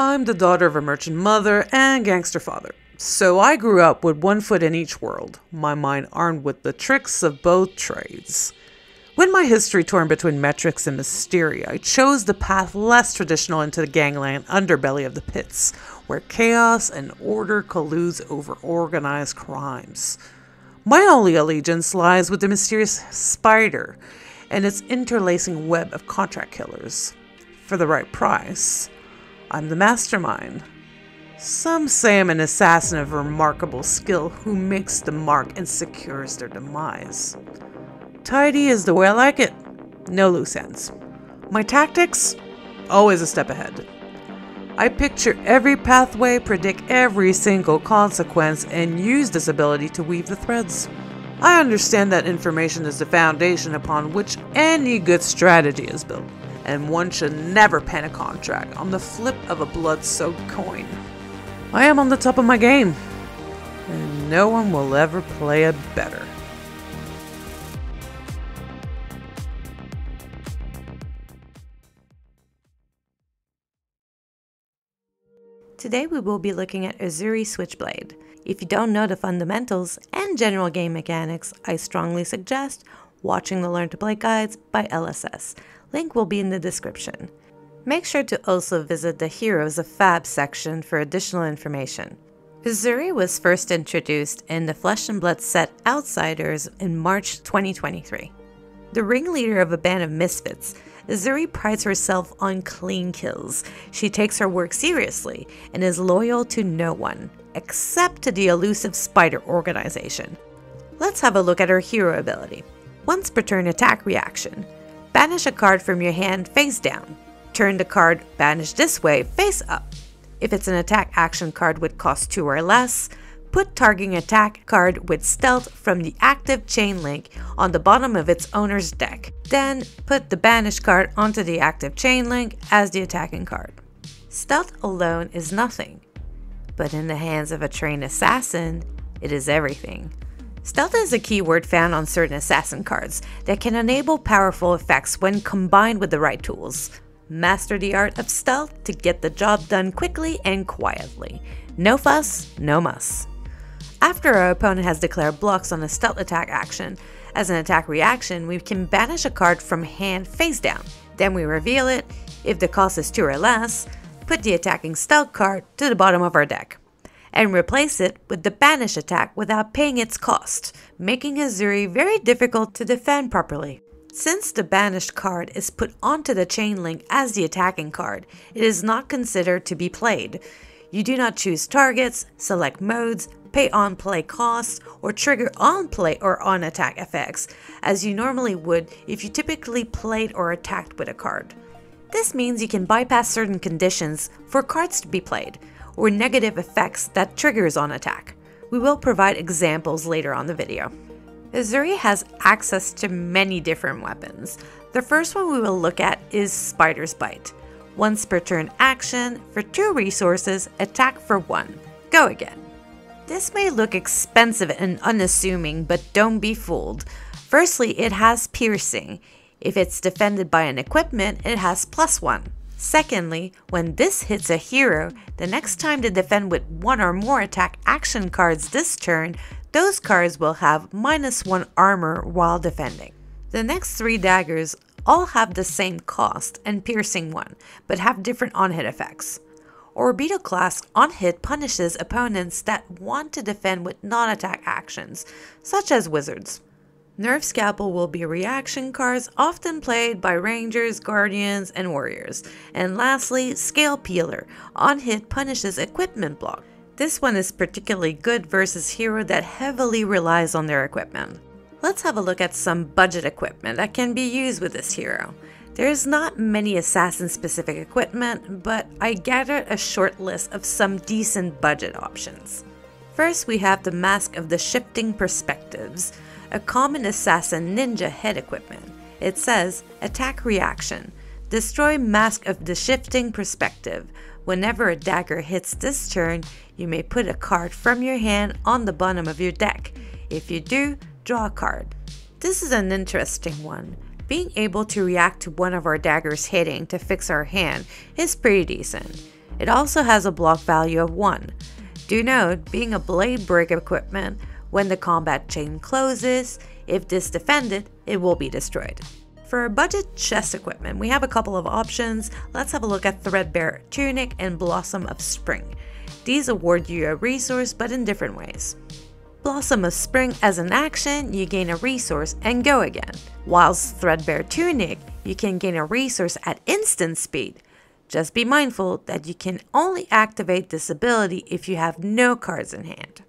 I'm the daughter of a merchant mother and gangster father, so I grew up with one foot in each world, my mind armed with the tricks of both trades. With my history torn between metrics and mysteria, I chose the path less traditional into the gangland underbelly of the pits, where chaos and order colludes over organized crimes. My only allegiance lies with the mysterious spider and its interlacing web of contract killers. For the right price, I'm the mastermind. Some say I'm an assassin of remarkable skill who makes the mark and secures their demise. Tidy is the way I like it. No loose ends. My tactics? Always a step ahead. I picture every pathway, predict every single consequence, and use this ability to weave the threads. I understand that information is the foundation upon which any good strategy is built, and one should never pen a contract on the flip of a blood-soaked coin. I am on the top of my game, and no one will ever play it better. Today we will be looking at Uzuri Switchblade. If you don't know the fundamentals and general game mechanics, I strongly suggest watching the Learn to Play guides by LSS. Link will be in the description. Make sure to also visit the Heroes of Fab section for additional information. Uzuri was first introduced in the Flesh and Blood set Outsiders in March 2023. The ringleader of a band of misfits, Uzuri prides herself on clean kills. She takes her work seriously and is loyal to no one, except to the elusive spider organization. Let's have a look at her hero ability. Once per turn attack reaction. Banish a card from your hand face down. Turn the card banished this way face up. If it's an attack action card with cost 2 or less, put targeting attack card with stealth from the active chain link on the bottom of its owner's deck. Then put the banished card onto the active chain link as the attacking card. Stealth alone is nothing, but in the hands of a trained assassin, it is everything. Stealth is a keyword found on certain assassin cards that can enable powerful effects when combined with the right tools. Master the art of stealth to get the job done quickly and quietly. No fuss, no muss. After our opponent has declared blocks on a stealth attack action, as an attack reaction, we can banish a card from hand face down. Then we reveal it. If the cost is 2 or less, put the attacking stealth card to the bottom of our deck and replace it with the banish attack without paying its cost, making Uzuri very difficult to defend properly. Since the banished card is put onto the chain link as the attacking card, it is not considered to be played. You do not choose targets, select modes, pay on play costs, or trigger on play or on attack effects, as you normally would if you typically played or attacked with a card. This means you can bypass certain conditions for cards to be played, or negative effects that triggers on attack. We will provide examples later on the video. Uzuri has access to many different weapons. The first one we will look at is Spider's Bite. Once per turn action, for 2 resources, attack for 1. Go again. This may look expensive and unassuming, but don't be fooled. Firstly, it has piercing. If it's defended by an equipment, it has +1. Secondly, when this hits a hero, the next time they defend with 1 or more attack action cards this turn, those cards will have -1 armor while defending. The next 3 daggers all have the same cost and piercing 1, but have different on-hit effects. Orbital class on-hit punishes opponents that want to defend with non-attack actions, such as wizards. Nerf scalpel will be reaction cards often played by rangers, guardians, and warriors. And lastly, Scale Peeler on-hit punishes equipment block. This one is particularly good versus hero that heavily relies on their equipment. Let's have a look at some budget equipment that can be used with this hero. There's not many assassin-specific equipment, but I gathered a short list of some decent budget options. First, we have the Mask of the Shifting Perspectives, a common assassin ninja head equipment. It says, attack reaction, destroy Mask of the Shifting Perspective. Whenever a dagger hits this turn, you may put a card from your hand on the bottom of your deck. If you do, draw a card. This is an interesting one. Being able to react to one of our daggers hitting to fix our hand is pretty decent. It also has a block value of 1. Do note, being a blade break equipment, when the combat chain closes, if this defended, it will be destroyed. For budget chest equipment, we have a couple of options. Let's have a look at Threadbare Tunic and Blossom of Spring. These award you a resource, but in different ways. Blossom of Spring as an action, you gain a resource and go again. Whilst Threadbare Tunic, you can gain a resource at instant speed. Just be mindful that you can only activate this ability if you have no cards in hand.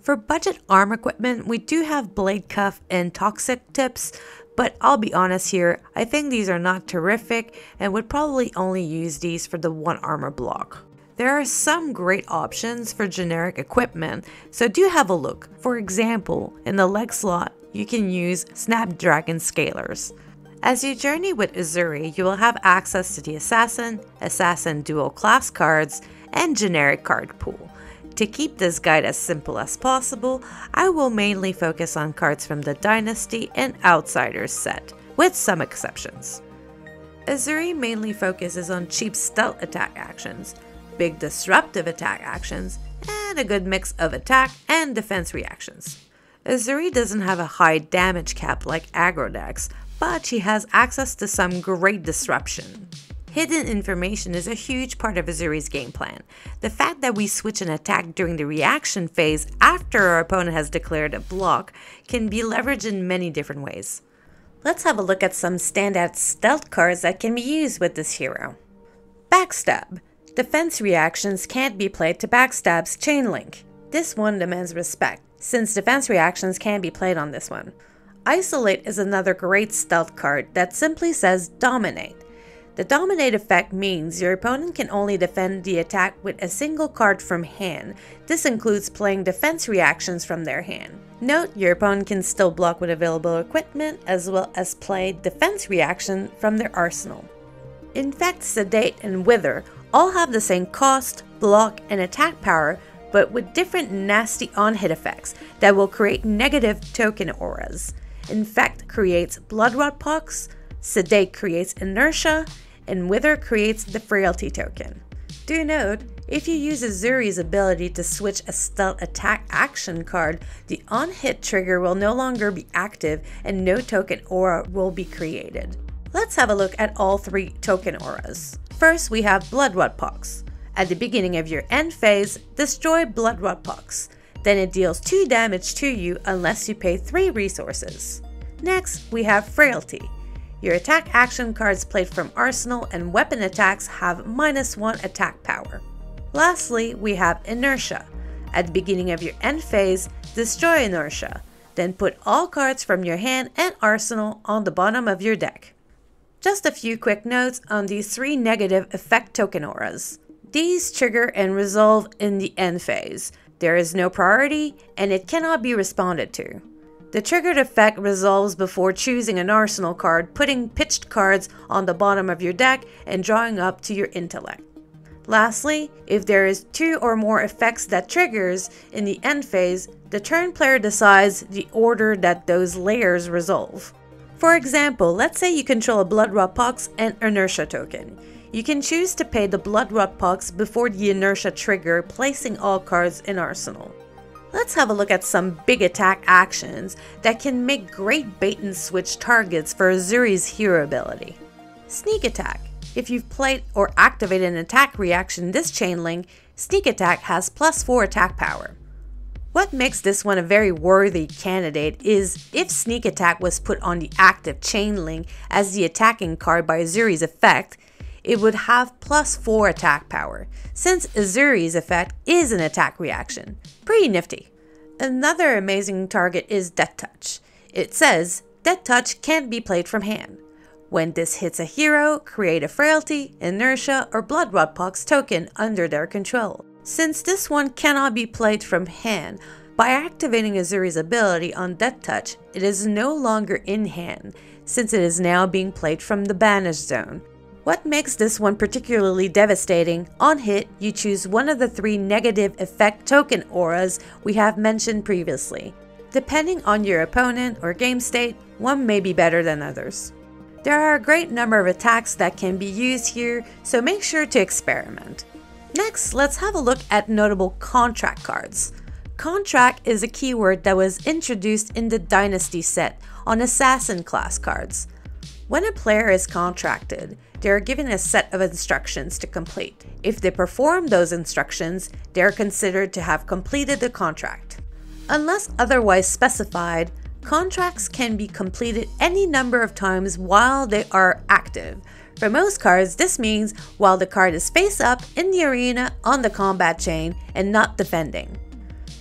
For budget arm equipment, we do have Blade Cuff and Toxic Tips, but I'll be honest here, I think these are not terrific and would probably only use these for the 1 armor block. There are some great options for generic equipment, so do have a look. For example, in the leg slot, you can use Snapdragon Scalers. As you journey with Uzuri, you will have access to the Assassin, Assassin Dual Class cards, and generic card pool. To keep this guide as simple as possible, I will mainly focus on cards from the Dynasty and Outsiders set, with some exceptions. Uzuri mainly focuses on cheap stealth attack actions, big disruptive attack actions, and a good mix of attack and defense reactions. Uzuri doesn't have a high damage cap like aggro decks, but she has access to some great disruption. Hidden information is a huge part of Uzuri's game plan. The fact that we switch an attack during the reaction phase after our opponent has declared a block can be leveraged in many different ways. Let's have a look at some standout stealth cards that can be used with this hero. Backstab. Defense reactions can't be played to Backstab's chain link. This one demands respect, since defense reactions can be played on this one. Isolate is another great stealth card that simply says Dominate. The Dominate effect means your opponent can only defend the attack with a single card from hand. This includes playing defense reactions from their hand. Note, your opponent can still block with available equipment as well as play defense reaction from their arsenal. Infect, Sedate, and Wither all have the same cost, block, and attack power, but with different nasty on-hit effects that will create negative token auras. Infect creates Bloodrot Pox, Sedate creates Inertia, and Wither creates the Frailty token. Do note, if you use Uzuri's ability to switch a stealth attack action card, the on-hit trigger will no longer be active and no token aura will be created. Let's have a look at all 3 token auras. First, we have Bloodrot Pox. At the beginning of your end phase, destroy Bloodrot Pox. Then it deals 2 damage to you unless you pay 3 resources. Next, we have Frailty. Your attack action cards played from Arsenal and weapon attacks have -1 attack power. Lastly, we have Inertia. At the beginning of your end phase, destroy Inertia. Then put all cards from your hand and arsenal on the bottom of your deck. Just a few quick notes on these 3 negative effect token auras. These trigger and resolve in the end phase. There is no priority and it cannot be responded to. The triggered effect resolves before choosing an arsenal card, putting pitched cards on the bottom of your deck and drawing up to your intellect. Lastly, if there is 2 or more effects that triggers in the end phase, the turn player decides the order that those layers resolve. For example, let's say you control a Bloodrot Pox and Inertia token. You can choose to pay the Bloodrot Pox before the Inertia trigger, placing all cards in Arsenal. Let's have a look at some big attack actions that can make great bait and switch targets for Uzuri's hero ability. Sneak Attack. If you've played or activated an attack reaction this chain link, Sneak Attack has +4 attack power. What makes this one a very worthy candidate is if Sneak Attack was put on the active chain link as the attacking card by Uzuri's effect, it would have +4 attack power, since Uzuri's effect is an attack reaction. Pretty nifty. Another amazing target is Death Touch. It says, Death Touch can't be played from hand. When this hits a hero, create a Frailty, Inertia, or Bloodrot Pox token under their control. Since this one cannot be played from hand, by activating Uzuri's ability on Death Touch, it is no longer in hand, since it is now being played from the banished zone. What makes this one particularly devastating, on hit, you choose one of the 3 negative effect token auras we have mentioned previously. Depending on your opponent or game state, one may be better than others. There are a great number of attacks that can be used here, so make sure to experiment. Next, let's have a look at notable contract cards. Contract is a keyword that was introduced in the Dynasty set on Assassin class cards. When a player is contracted, they are given a set of instructions to complete. If they perform those instructions, they are considered to have completed the contract. Unless otherwise specified, contracts can be completed any number of times while they are active. For most cards, this means while the card is face up in the arena on the combat chain and not defending.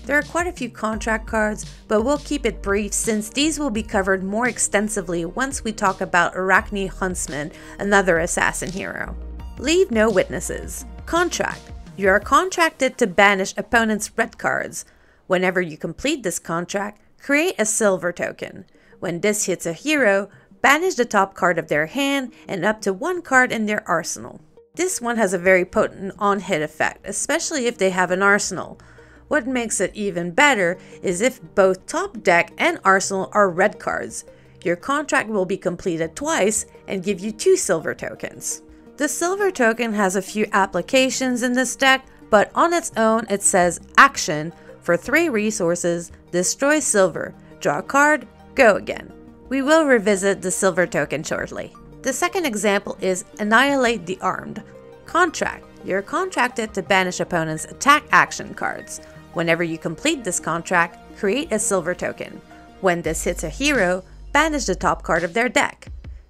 There are quite a few contract cards, but we'll keep it brief since these will be covered more extensively once we talk about Arachne Huntsman, another assassin hero. Leave no witnesses. Contract. You are contracted to banish opponents' red cards. Whenever you complete this contract, create a silver token. When this hits a hero, banish the top card of their hand and up to one card in their arsenal. This one has a very potent on-hit effect, especially if they have an arsenal. What makes it even better is if both top deck and arsenal are red cards. Your contract will be completed twice and give you 2 silver tokens. The silver token has a few applications in this deck, but on its own it says action for 3 resources, destroy silver, draw a card, go again. We will revisit the silver token shortly. The second example is Annihilate the Armed. Contract. You're contracted to banish opponents' attack action cards. Whenever you complete this contract, create a silver token. When this hits a hero, banish the top card of their deck.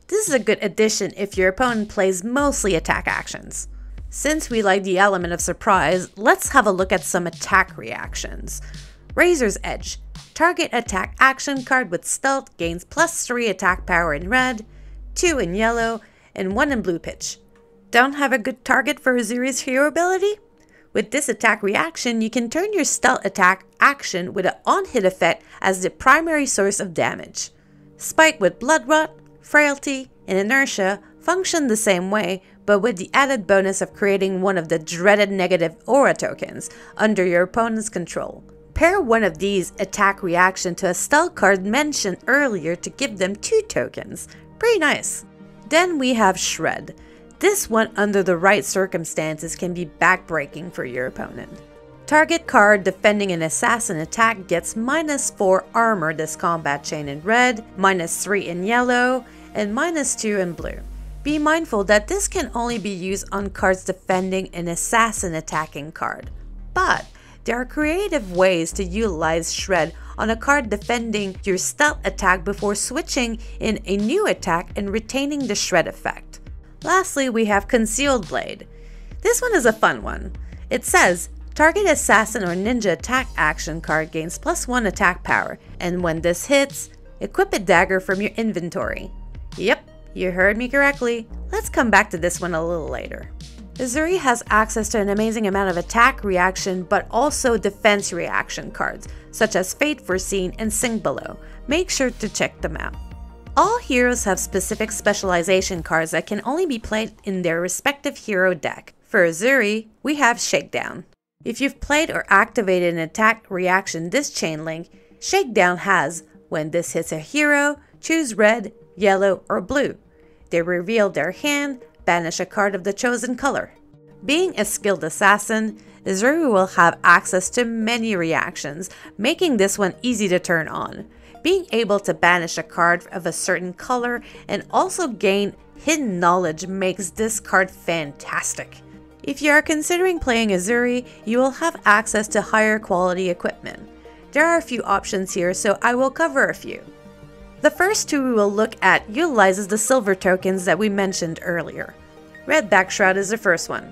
This is a good addition if your opponent plays mostly attack actions. Since we like the element of surprise, let's have a look at some attack reactions. Razor's Edge. Target attack action card with stealth gains +3 attack power in red, 2 in yellow, and 1 in blue pitch. Don't have a good target for Uzuri's hero ability? With this attack reaction, you can turn your stealth attack action with an on-hit effect as the primary source of damage. Spike with Blood Rot, Frailty, and Inertia function the same way, but with the added bonus of creating one of the dreaded negative aura tokens under your opponent's control. Pair one of these attack reaction to a stealth card mentioned earlier to give them 2 tokens. Pretty nice. Then we have Shred. This one, under the right circumstances, can be backbreaking for your opponent. Target card defending an assassin attack gets -4 armor this combat chain in red, -3 in yellow, and -2 in blue. Be mindful that this can only be used on cards defending an assassin attacking card, but there are creative ways to utilize Shred on a card defending your stealth attack before switching in a new attack and retaining the Shred effect. Lastly, we have Concealed Blade. This one is a fun one. It says, target assassin or ninja attack action card gains +1 attack power, and when this hits, equip a dagger from your inventory. Yep, you heard me correctly. Let's come back to this one a little later. Uzuri has access to an amazing amount of attack reaction but also defense reaction cards, such as Fate Foreseen and Sink Below. Make sure to check them out. All heroes have specific specialization cards that can only be played in their respective hero deck. For Uzuri, we have Shakedown. If you've played or activated an attack reaction this chain link, Shakedown has, when this hits a hero, choose red, yellow, or blue. They reveal their hand, banish a card of the chosen color. Being a skilled assassin, Uzuri will have access to many reactions, making this one easy to turn on. Being able to banish a card of a certain color and also gain hidden knowledge makes this card fantastic. If you are considering playing Uzuri, you will have access to higher quality equipment. There are a few options here, so I will cover a few. The first two we will look at utilizes the silver tokens that we mentioned earlier. Redback Shroud is the first one.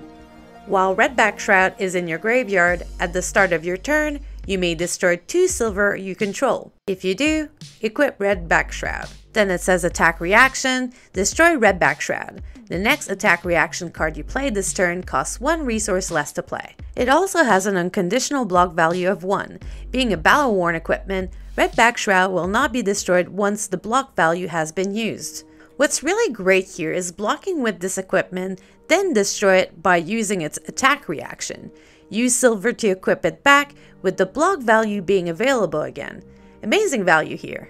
While Redback Shroud is in your graveyard, at the start of your turn, you may destroy 2 silver you control. If you do, equip Redback Shroud. Then it says attack reaction, destroy Redback Shroud. The next attack reaction card you play this turn costs 1 resource less to play. It also has an unconditional block value of 1. Being a battle-worn equipment, Redback Shroud will not be destroyed once the block value has been used. What's really great here is blocking with this equipment, then destroy it by using its attack reaction. Use silver to equip it back, with the block value being available again. Amazing value here.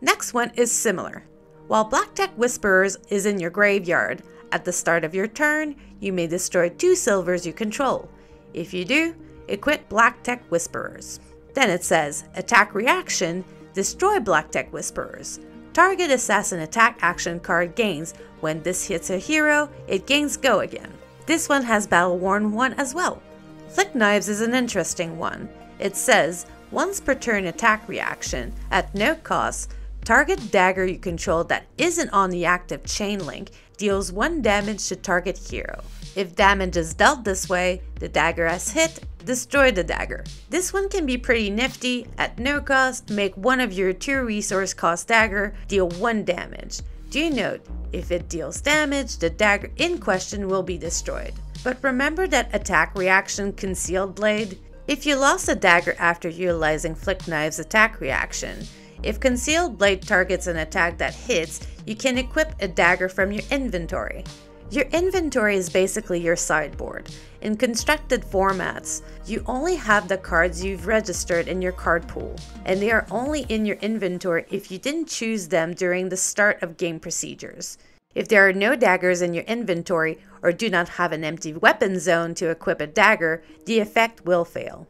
Next one is similar. While Black Tech Whisperers is in your graveyard, at the start of your turn, you may destroy 2 silvers you control. If you do, equip Black Tech Whisperers. Then it says, Attack Reaction, destroy Black Tech Whisperers. Target assassin attack action card gains. When this hits a hero, it gains go again. This one has Battle Worn 1 as well. Flick Knives is an interesting one. It says, once per turn attack reaction, at no cost, target dagger you control that isn't on the active chain link deals 1 damage to target hero. If damage is dealt this way, the dagger has hit, destroy the dagger. This one can be pretty nifty. At no cost, make one of your 2 resource cost dagger deal 1 damage. Do note, if it deals damage, the dagger in question will be destroyed. But remember that attack reaction Concealed Blade? If you lost a dagger after utilizing Flick Knives attack reaction, if Concealed Blade targets an attack that hits, you can equip a dagger from your inventory. Your inventory is basically your sideboard. In constructed formats, you only have the cards you've registered in your card pool, and they are only in your inventory if you didn't choose them during the start of game procedures. If there are no daggers in your inventory or do not have an empty weapon zone to equip a dagger, the effect will fail.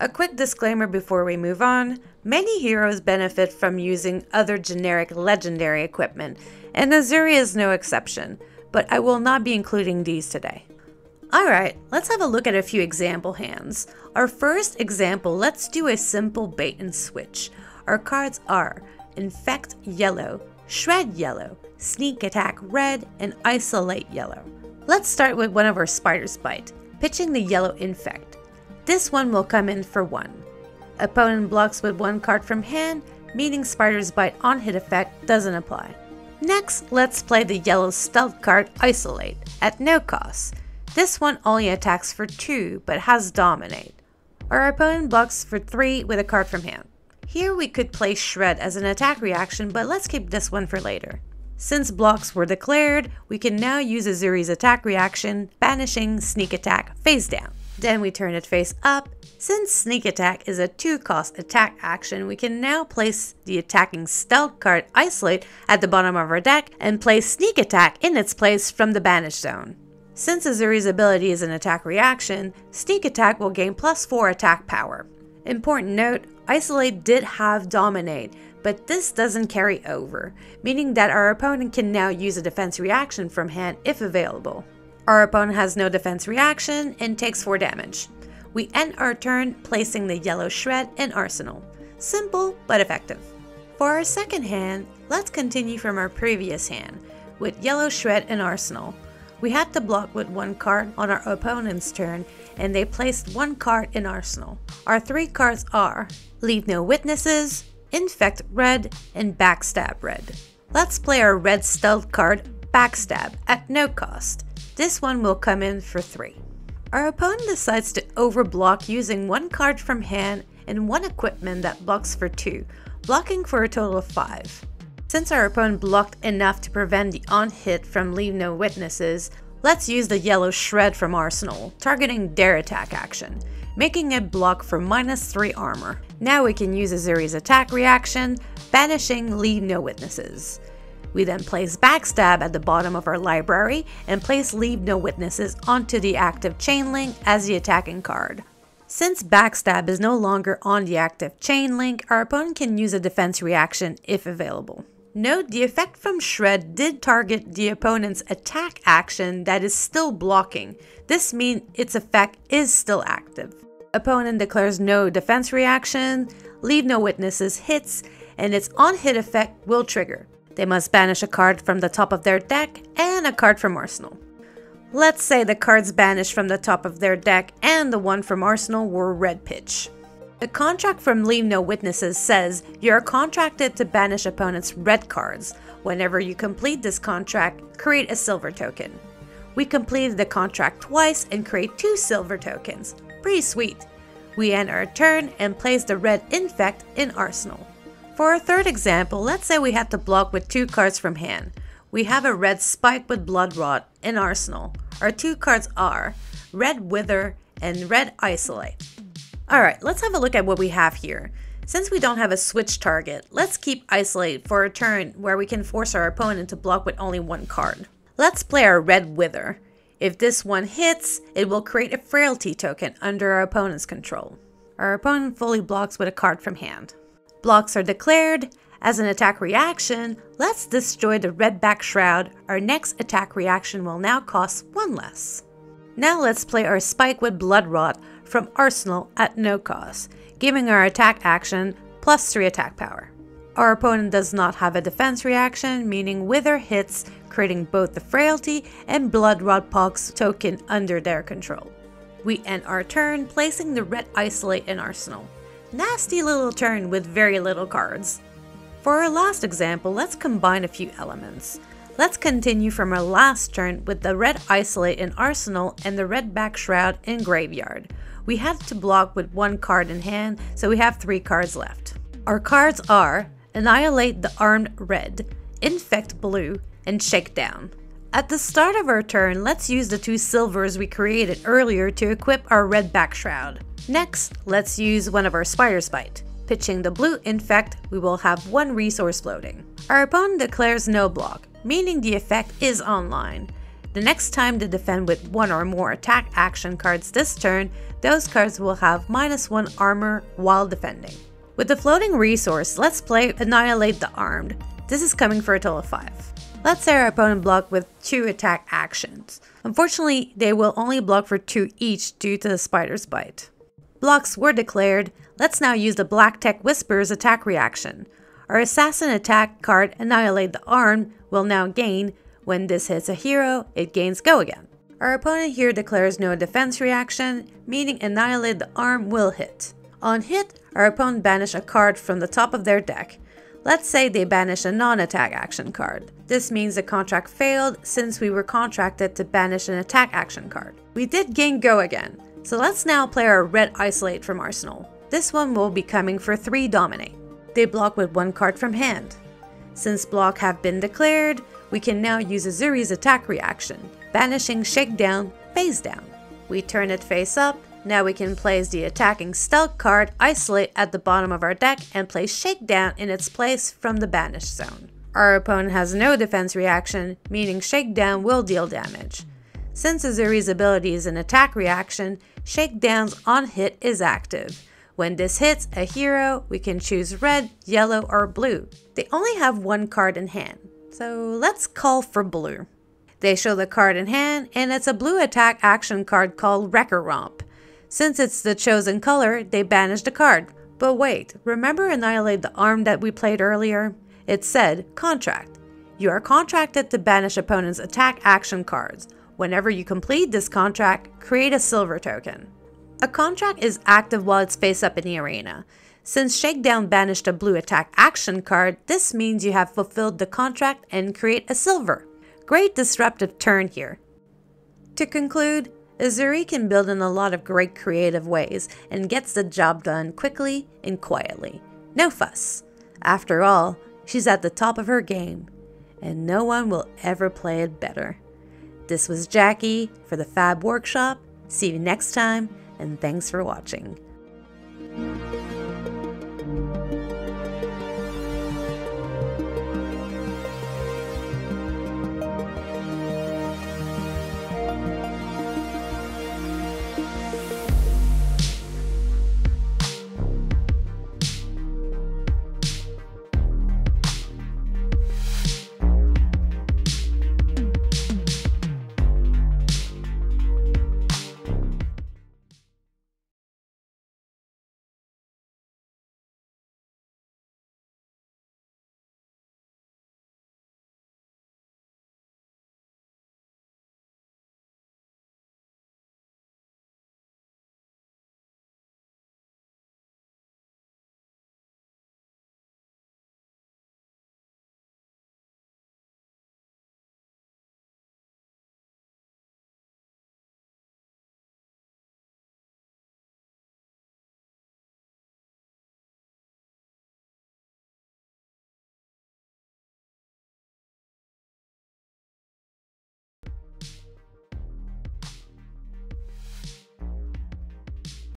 A quick disclaimer before we move on, many heroes benefit from using other generic legendary equipment, and Uzuri is no exception, but I will not be including these today. Alright, let's have a look at a few example hands. Our first example, let's do a simple bait and switch. Our cards are Infect Yellow, Shred Yellow, Sneak Attack Red, and Isolate Yellow. Let's start with one of our Spider's Bite, pitching the yellow Infect. This one will come in for 1. Opponent blocks with 1 card from hand, meaning Spider's Bite on hit effect doesn't apply. Next, let's play the yellow stealth card Isolate, at no cost. This one only attacks for 2, but has Dominate. Our opponent blocks for 3 with a card from hand. Here we could play Shred as an attack reaction, but let's keep this one for later. Since blocks were declared, we can now use Uzuri's attack reaction, banishing Sneak Attack face down. Then we turn it face up. Since Sneak Attack is a 2-cost attack action, we can now place the attacking stealth card Isolate at the bottom of our deck and place Sneak Attack in its place from the Banish Zone. Since Uzuri's ability is an attack reaction, Sneak Attack will gain +4 attack power. Important note, Isolate did have Dominate, but this doesn't carry over, meaning that our opponent can now use a defense reaction from hand if available. Our opponent has no defense reaction and takes 4 damage. We end our turn placing the yellow Shred in Arsenal. Simple but effective. For our second hand, let's continue from our previous hand with yellow Shred in Arsenal. We had to block with 1 card on our opponent's turn and they placed 1 card in Arsenal. Our 3 cards are Leave No Witnesses, Infect Red, and Backstab Red. Let's play our red stealth card Backstab at no cost. This one will come in for 3. Our opponent decides to overblock using 1 card from hand and 1 equipment that blocks for 2, blocking for a total of 5. Since our opponent blocked enough to prevent the on-hit from Leave No Witnesses, let's use the yellow Shred from Arsenal, targeting their attack action, making it block for -3 armor. Now we can use Uzuri's attack reaction, banishing Leave No Witnesses. We then place Backstab at the bottom of our library and place Leave No Witnesses onto the active chain link as the attacking card. Since Backstab is no longer on the active chain link, our opponent can use a defense reaction if available. Note, the effect from Shred did target the opponent's attack action that is still blocking. This means its effect is still active. Opponent declares no defense reaction, Leave No Witnesses hits, and its on-hit effect will trigger. They must banish a card from the top of their deck and a card from Arsenal. Let's say the cards banished from the top of their deck and the one from Arsenal were red pitch. The contract from Leave No Witnesses says you are contracted to banish opponent's red cards. Whenever you complete this contract, create a silver token. We completed the contract twice and create 2 silver tokens. Pretty sweet. We end our turn and place the red Infect in Arsenal. For our third example, let's say we had to block with 2 cards from hand. We have a red Spike with Blood Rot in Arsenal. Our 2 cards are Red Wither and Red Isolate. Alright, let's have a look at what we have here. Since we don't have a switch target, let's keep Isolate for a turn where we can force our opponent to block with only 1 card. Let's play our red Wither. If this one hits, it will create a Frailty token under our opponent's control. Our opponent fully blocks with a card from hand. Blocks are declared. As an attack reaction, let's destroy the Redback Shroud. Our next attack reaction will now cost 1 less. Now let's play our Spike with Blood Rot from Arsenal at no cost, giving our attack action plus 3 attack power. Our opponent does not have a defense reaction, meaning Wither hits, creating both the Frailty and Bloodrot Pox token under their control. We end our turn placing the red Isolate in Arsenal. Nasty little turn with very little cards. For our last example, let's combine a few elements. Let's continue from our last turn with the red Isolate in Arsenal and the Redback Shroud in Graveyard. We had to block with 1 card in hand, so we have 3 cards left. Our cards are Annihilate the Armed red, Infect blue, and Shakedown. At the start of our turn, let's use the 2 Silvers we created earlier to equip our Redback Shroud. Next, let's use one of our Spider's Bite. Pitching the blue Infect, we will have 1 resource floating. Our opponent declares no block, meaning the effect is online. The next time they defend with 1 or more attack action cards this turn, those cards will have -1 armor while defending. With the floating resource, let's play Annihilate the Armed. This is coming for a total of 5. Let's say our opponent blocked with 2 attack actions. Unfortunately, they will only block for 2 each due to the Spider's Bite. Blocks were declared. Let's now use the Black Tech Whisperers attack reaction. Our assassin attack card Annihilate the Armed will now gain. When this hits a hero, it gains go again. Our opponent here declares no defense reaction, meaning Annihilate the Armed will hit. On hit, our opponent banishes a card from the top of their deck. Let's say they banish a non-attack action card. This means the contract failed since we were contracted to banish an attack action card. We did gain go again, so let's now play our red Isolate from Arsenal. This one will be coming for 3 Dominate. They block with 1 card from hand. Since block have been declared, we can now use Uzuri's attack reaction, banishing Shakedown face down. We turn it face up. Now we can place the attacking stealth card Isolate at the bottom of our deck and place Shakedown in its place from the banish zone. Our opponent has no defense reaction, meaning Shakedown will deal damage. Since Uzuri's ability is an attack reaction, Shakedown's on hit is active. When this hits a hero, we can choose red, yellow, or blue. They only have 1 card in hand, so let's call for blue. They show the card in hand, and it's a blue attack action card called Wrecker Romp. Since it's the chosen color, they banish the card. But wait, remember Annihilate the Armed that we played earlier? It said, Contract. You are contracted to banish opponent's attack action cards. Whenever you complete this contract, create a silver token. A contract is active while it's face up in the arena. Since Shakedown banished a blue attack action card, this means you have fulfilled the contract and create a silver. Great disruptive turn here. To conclude, Uzuri can build in a lot of great creative ways and gets the job done quickly and quietly. No fuss. After all, she's at the top of her game, and no one will ever play it better. This was Jackie for the Fab Workshop. See you next time, and thanks for watching.